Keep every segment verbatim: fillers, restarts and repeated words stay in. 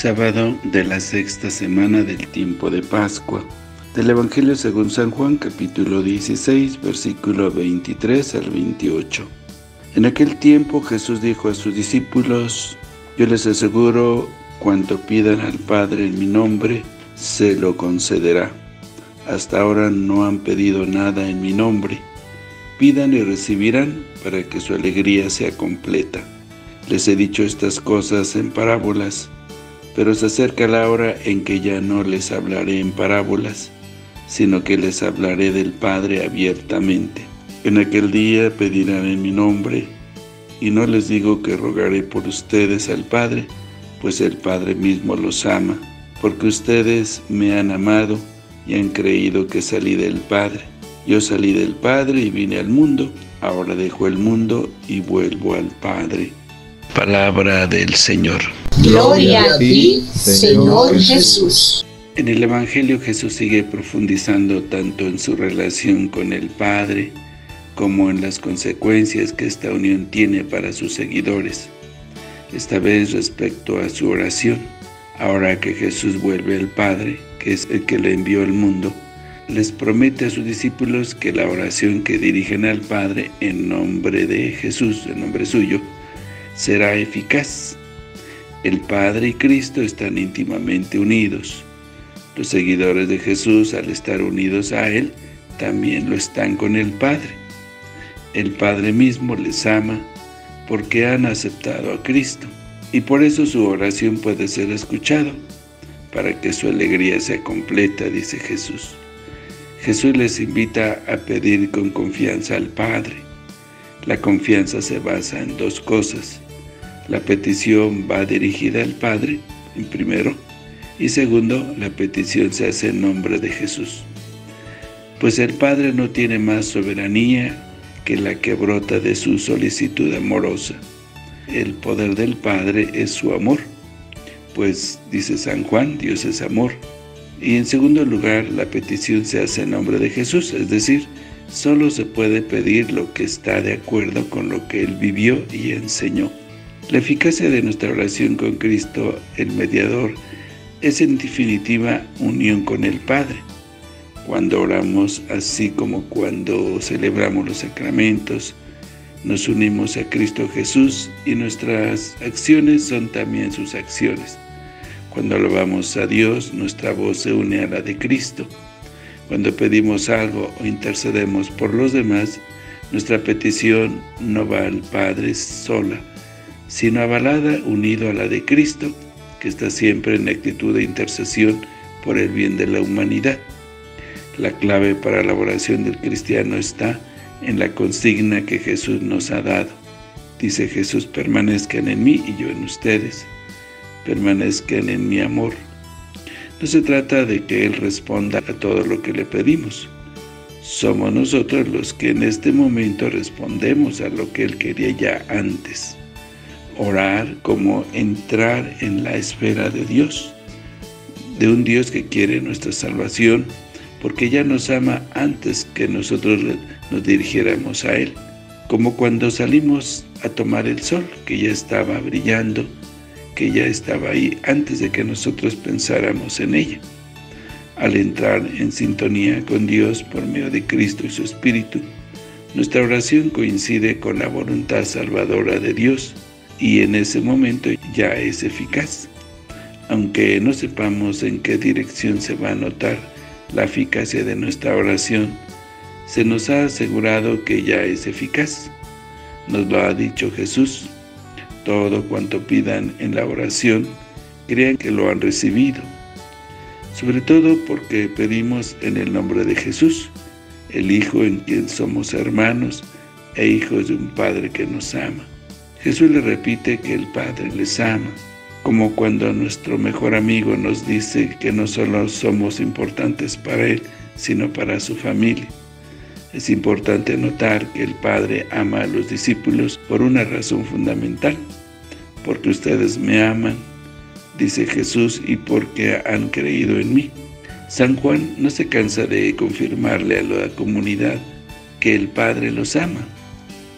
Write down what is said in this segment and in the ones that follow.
Sábado de la sexta semana del tiempo de Pascua. Del Evangelio según San Juan, capítulo dieciséis, versículo veintitrés al veintiocho. En aquel tiempo Jesús dijo a sus discípulos: Yo les aseguro, cuanto pidan al Padre en mi nombre, se lo concederá. Hasta ahora no han pedido nada en mi nombre. Pidan y recibirán, para que su alegría sea completa. Les he dicho estas cosas en parábolas, pero se acerca la hora en que ya no les hablaré en parábolas, sino que les hablaré del Padre abiertamente. En aquel día pedirán en mi nombre, y no les digo que rogaré por ustedes al Padre, pues el Padre mismo los ama, porque ustedes me han amado y han creído que salí del Padre. Yo salí del Padre y vine al mundo, ahora dejo el mundo y vuelvo al Padre. Palabra del Señor. Gloria a ti, Señor Jesús. En el Evangelio Jesús sigue profundizando tanto en su relación con el Padre como en las consecuencias que esta unión tiene para sus seguidores, esta vez respecto a su oración. Ahora que Jesús vuelve al Padre, que es el que le envió al mundo, les promete a sus discípulos que la oración que dirigen al Padre en nombre de Jesús, en nombre suyo, será eficaz. El Padre y Cristo están íntimamente unidos. Los seguidores de Jesús, al estar unidos a Él, también lo están con el Padre. El Padre mismo les ama porque han aceptado a Cristo, y por eso su oración puede ser escuchada, para que su alegría sea completa, dice Jesús. Jesús les invita a pedir con confianza al Padre. La confianza se basa en dos cosas. La petición va dirigida al Padre, en primero, y segundo, la petición se hace en nombre de Jesús. Pues el Padre no tiene más soberanía que la que brota de su solicitud amorosa. El poder del Padre es su amor, pues, dice San Juan, Dios es amor. Y en segundo lugar, la petición se hace en nombre de Jesús, es decir, solo se puede pedir lo que está de acuerdo con lo que Él vivió y enseñó. La eficacia de nuestra oración con Cristo, el Mediador, es en definitiva unión con el Padre. Cuando oramos, así como cuando celebramos los sacramentos, nos unimos a Cristo Jesús y nuestras acciones son también sus acciones. Cuando alabamos a Dios, nuestra voz se une a la de Cristo. Cuando pedimos algo o intercedemos por los demás, nuestra petición no va al Padre sola, sino avalada, unido a la de Cristo, que está siempre en actitud de intercesión por el bien de la humanidad. La clave para la oración del cristiano está en la consigna que Jesús nos ha dado. Dice Jesús: permanezcan en mí y yo en ustedes, permanezcan en mi amor. No se trata de que Él responda a todo lo que le pedimos. Somos nosotros los que en este momento respondemos a lo que Él quería ya antes. Orar como entrar en la esfera de Dios, de un Dios que quiere nuestra salvación, porque ya nos ama antes que nosotros nos dirigiéramos a Él. Como cuando salimos a tomar el sol, que ya estaba brillando, que ya estaba ahí antes de que nosotros pensáramos en ella. Al entrar en sintonía con Dios por medio de Cristo y su Espíritu, nuestra oración coincide con la voluntad salvadora de Dios, y en ese momento ya es eficaz. Aunque no sepamos en qué dirección se va a notar la eficacia de nuestra oración, se nos ha asegurado que ya es eficaz. Nos lo ha dicho Jesús: todo cuanto pidan en la oración, crean que lo han recibido. Sobre todo porque pedimos en el nombre de Jesús, el Hijo en quien somos hermanos e hijos de un Padre que nos ama. Jesús le repite que el Padre les ama, como cuando nuestro mejor amigo nos dice que no solo somos importantes para él, sino para su familia. Es importante notar que el Padre ama a los discípulos por una razón fundamental: porque ustedes me aman, dice Jesús, y porque han creído en mí. San Juan no se cansa de confirmarle a la comunidad que el Padre los ama,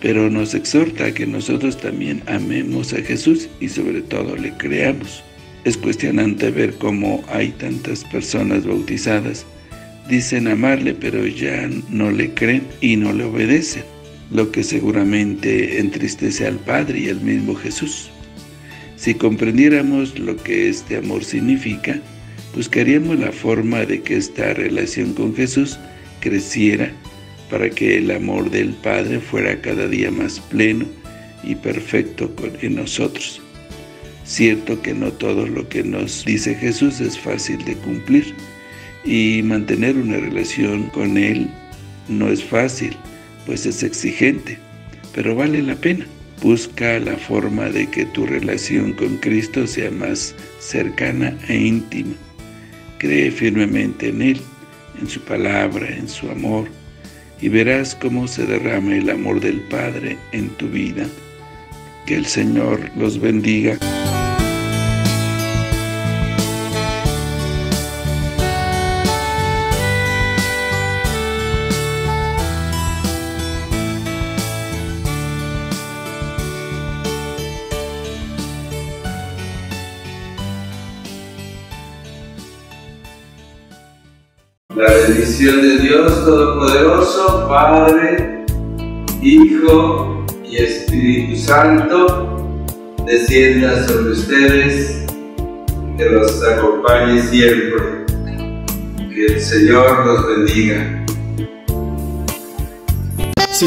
pero nos exhorta a que nosotros también amemos a Jesús y sobre todo le creamos. Es cuestionante ver cómo hay tantas personas bautizadas. Dicen amarle, pero ya no le creen y no le obedecen, lo que seguramente entristece al Padre y al mismo Jesús. Si comprendiéramos lo que este amor significa, buscaríamos la forma de que esta relación con Jesús creciera para que el amor del Padre fuera cada día más pleno y perfecto en nosotros. Cierto que no todo lo que nos dice Jesús es fácil de cumplir, y mantener una relación con Él no es fácil, pues es exigente, pero vale la pena. Busca la forma de que tu relación con Cristo sea más cercana e íntima. Cree firmemente en Él, en su palabra, en su amor, y verás cómo se derrama el amor del Padre en tu vida. Que el Señor los bendiga. La bendición de Dios Todopoderoso, Padre, Hijo y Espíritu Santo, descienda sobre ustedes, que los acompañe siempre. Que el Señor los bendiga. Si